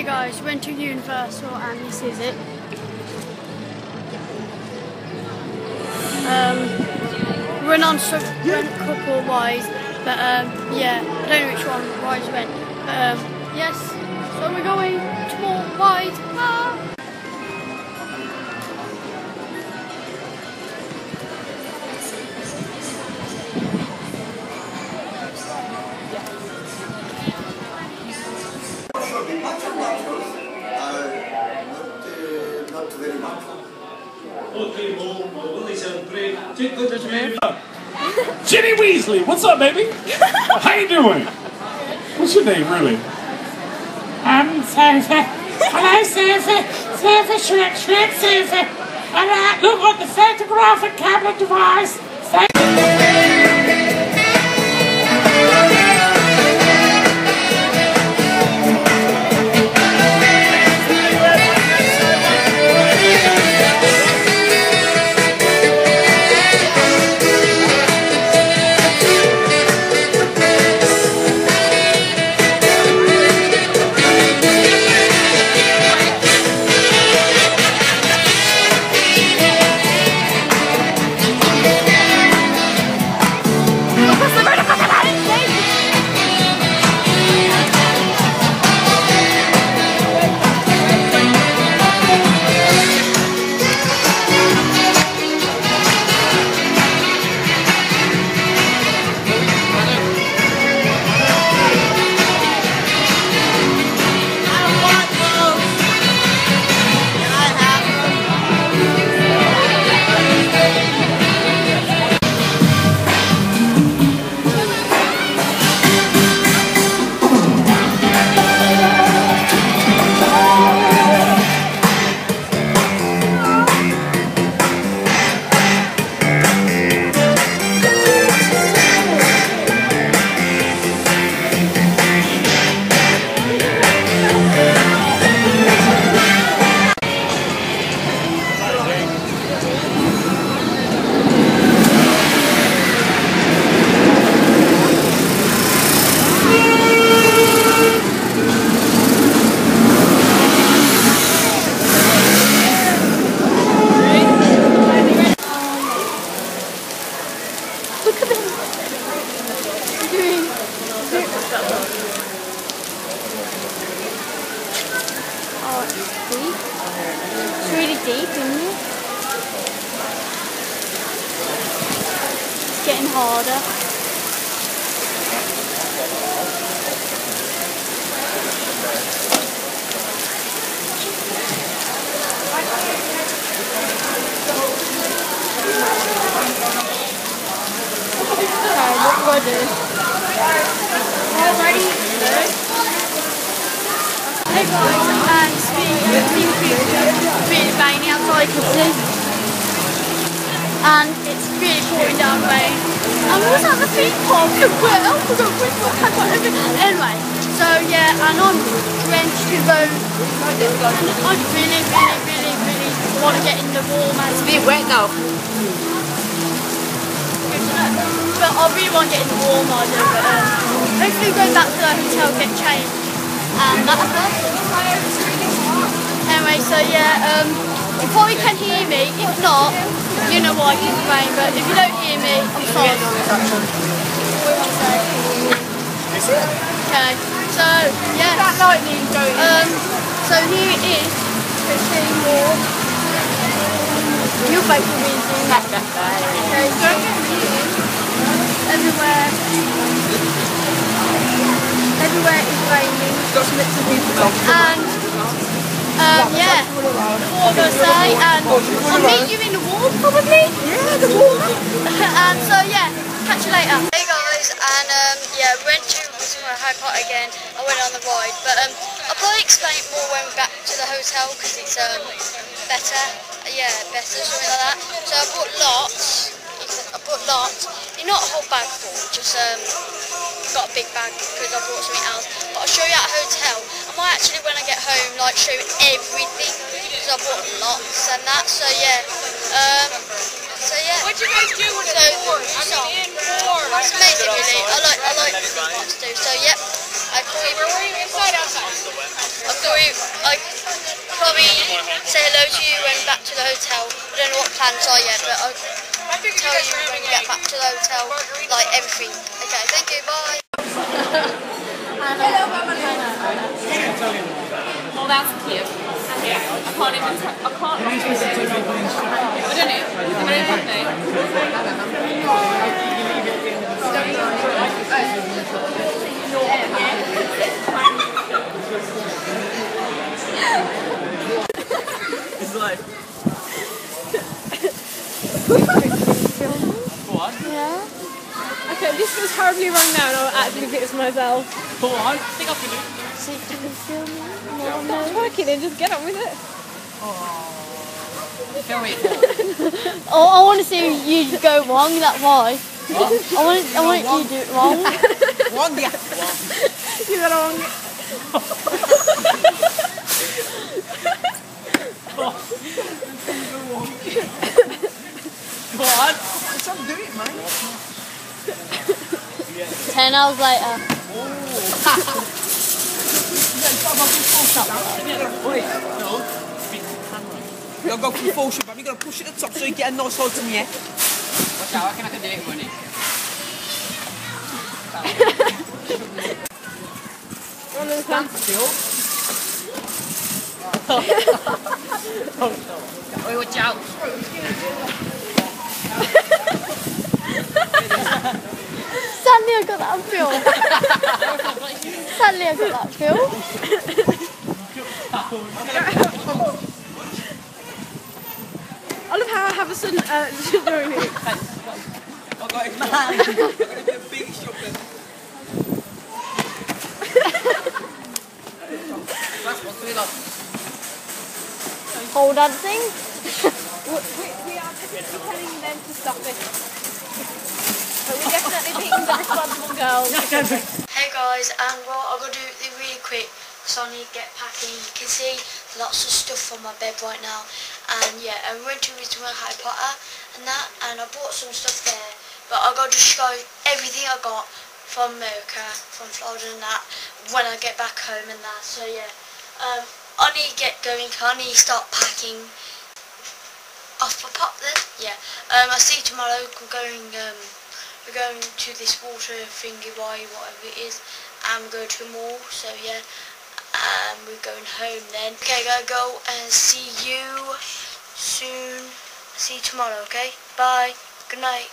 Hey guys, went to Universal and this is it. We're on some couple rides, but yeah, I don't know which one rides went. But yes, so we're going to more rides. Not very much. Okay, Ginny Weasley, what's up, baby? How you doing? What's your name, really? I'm Sophie. Hello, Sophie. Sophie, Shrek, Shrek, Sophie. Alright, look on the photographic camera device. It's really deep, isn't it? It's getting harder. Okay, what do I do? Already? Hey guys, and it's really pouring down rain. And we also have a theme park. Anyway, so yeah, and I'm drenched to bone. And I really want to get in the warm. It's a bit wet now. But I really want to get in the warm. I do. But hopefully we go back to the hotel, get changed, and that's it. Anyway, so yeah, you probably can hear me. If not, you know why it's rain, but if you don't hear me, I'm sorry. Okay, so yeah. That lightning going so here it is. You're back to me. Okay, don't get me everywhere is raining. Got some little people. Yeah, what I'm going to say, and I'll meet you in the wall probably. Yeah, the wall. And so yeah, catch you later. Hey guys, and yeah, went to Harry Potter again. I went on the ride, but I'll probably explain it more when we're back to the hotel because it's better, yeah, better, something like that. So I bought lots. You're not a whole bag full, just got a big bag because I bought something else. But I'll show you at a hotel. I might actually, when I get home, like show you everything because I bought lots and that. So yeah. So yeah. What do you guys do when it's warm? It's amazing, really. I like things to do. So yep. I call you. Inside, outside. I probably say hello to you when back to the hotel. I don't know what plans are yet, but I'll tell you when we get back to the hotel, like everything. Okay, thank you, bye. Hello, well, that's cute. Yeah. It's like... What? Yeah. Okay, this feels horribly wrong now and I'll actually think it's myself. Go on, pick up your loop. So do you feel me? No, no. Stop working and just get on with it. Oh, film it. Oh, I want to see you go wrong, that's why. What? I want you to do it wrong. Wrong, yeah. You got wrong. What? Stop doing it, man. 10 hours later. Oh. You'll go through full shot, but you've got to push it at the top so you get a nice hold in the air. Watch out, I reckon I can do it, money. Stand still. Oh, watch out. Suddenly I got that on film. Suddenly I got that film. I love how I have a sudden urge to do it. I got it, man. I'm going to do a big shopping. That's what's really like. Hold on thing. We are telling them to stop it. But we're definitely being the responsible girls. Hey guys, I'm going to do it really quick because I need to get packing. You can see lots of stuff on my bed right now. And yeah, I'm going to read Harry Potter and that. And I bought some stuff there. But I've got to show everything I got from America, from Florida and that, when I get back home and that. So yeah, I need to get going. I need to start packing. Off my pop then? Yeah. I see tomorrow we're going to this water thingy why whatever it is and we're going to a mall, so yeah. We're going home then. Okay, gotta go and see you soon. See you tomorrow, okay? Bye. Good night.